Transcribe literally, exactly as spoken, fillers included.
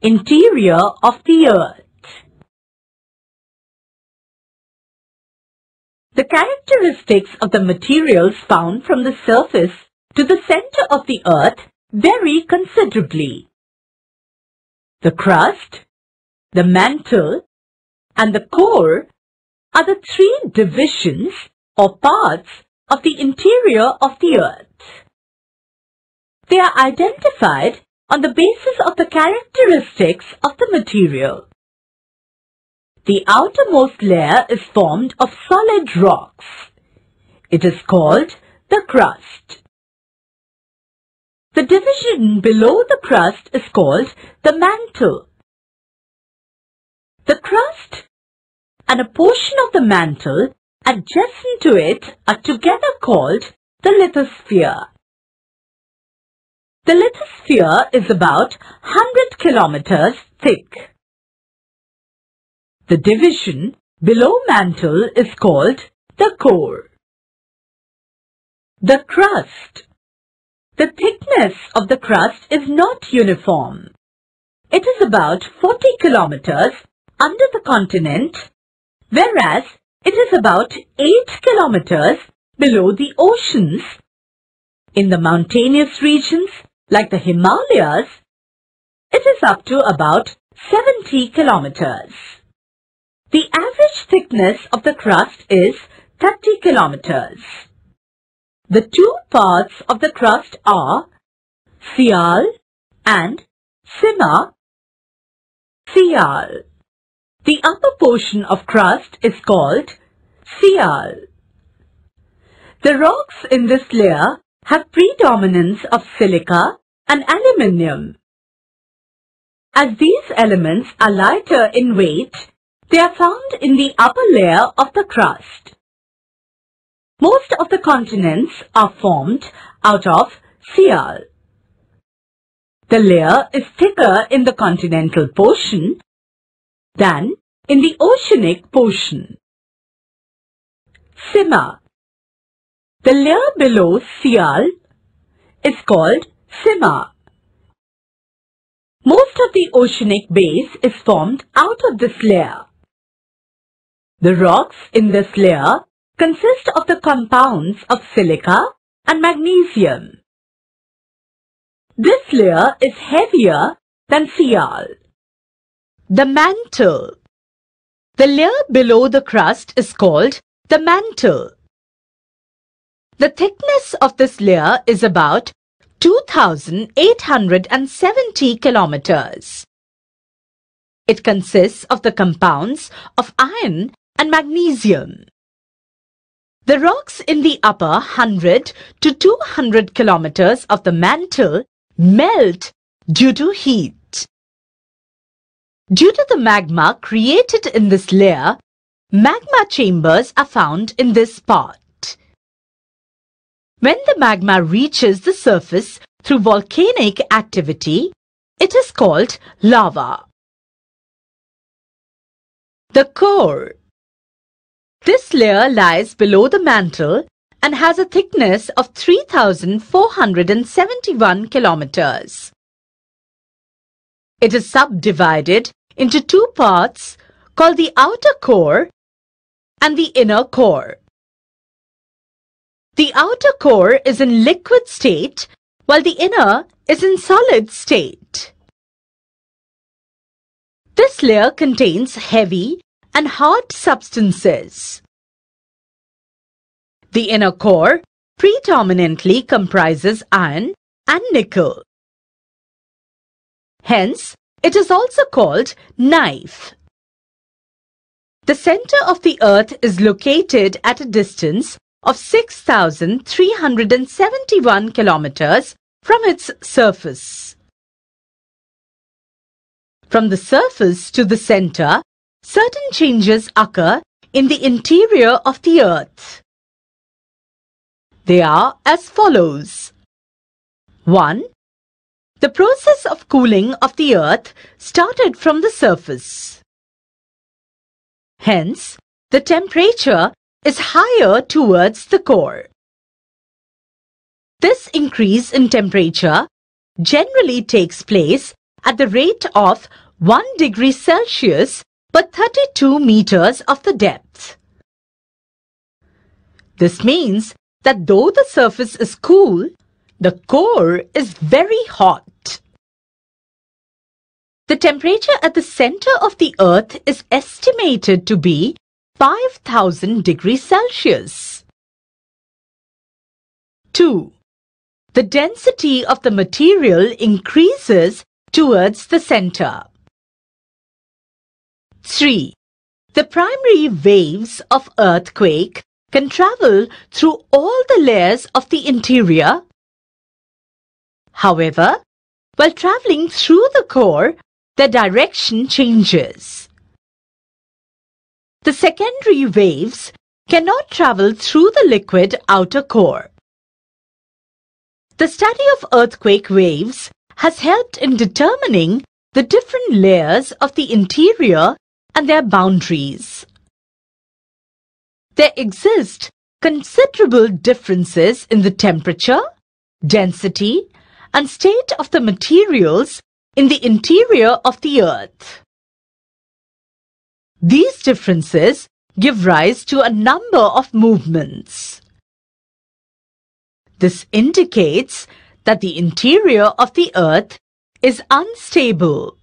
Interior of the Earth. The characteristics of the materials found from the surface to the center of the Earth vary considerably. The crust, the mantle, and the core are the three divisions or parts of the interior of the Earth. They are identified on the basis of the characteristics of the material. The outermost layer is formed of solid rocks. It is called the crust. The division below the crust is called the mantle. The crust and a portion of the mantle adjacent to it are together called the lithosphere. The lithosphere is about one hundred kilometers thick. The division below mantle is called the core. The crust. The thickness of the crust is not uniform. It is about forty kilometers under the continent, whereas it is about eight kilometers below the oceans, in the mountainous regions, like the Himalayas, it is up to about seventy kilometers. The average thickness of the crust is thirty kilometers. The two parts of the crust are Sial and Sima. Sial. The upper portion of crust is called Sial. The rocks in this layer have predominance of silica and aluminium. As these elements are lighter in weight, they are found in the upper layer of the crust. Most of the continents are formed out of Sial. The layer is thicker in the continental portion than in the oceanic portion. Sima. The layer below Sial is called Sima. Most of the oceanic base is formed out of this layer. The rocks in this layer consist of the compounds of silica and magnesium. This layer is heavier than Sial. The mantle. The layer below the crust is called the mantle. The thickness of this layer is about two thousand eight hundred seventy kilometers. It consists of the compounds of iron and magnesium. The rocks in the upper one hundred to two hundred kilometers of the mantle melt due to heat. Due to the magma created in this layer, magma chambers are found in this part. When the magma reaches the surface through volcanic activity, it is called lava. The core. This layer lies below the mantle and has a thickness of three thousand four hundred seventy-one kilometers. It is subdivided into two parts called the outer core and the inner core. The outer core is in liquid state, while the inner is in solid state. This layer contains heavy and hard substances. The inner core predominantly comprises iron and nickel. Hence, it is also called knife. The center of the Earth is located at a distance of six thousand three hundred seventy-one kilometers from its surface. From the surface to the center, certain changes occur in the interior of the Earth. They are as follows. one. The process of cooling of the Earth started from the surface. Hence, the temperature is higher towards the core. This increase in temperature generally takes place at the rate of one degree Celsius per thirty-two meters of the depth. This means that though the surface is cool, the core is very hot. The temperature at the center of the Earth is estimated to be five thousand degrees Celsius. two. The density of the material increases towards the center. three. The primary waves of earthquake can travel through all the layers of the interior. However, while traveling through the core, their direction changes. The secondary waves cannot travel through the liquid outer core. The study of earthquake waves has helped in determining the different layers of the interior and their boundaries. There exist considerable differences in the temperature, density, and state of the materials in the interior of the Earth. These differences give rise to a number of movements. This indicates that the interior of the Earth is unstable.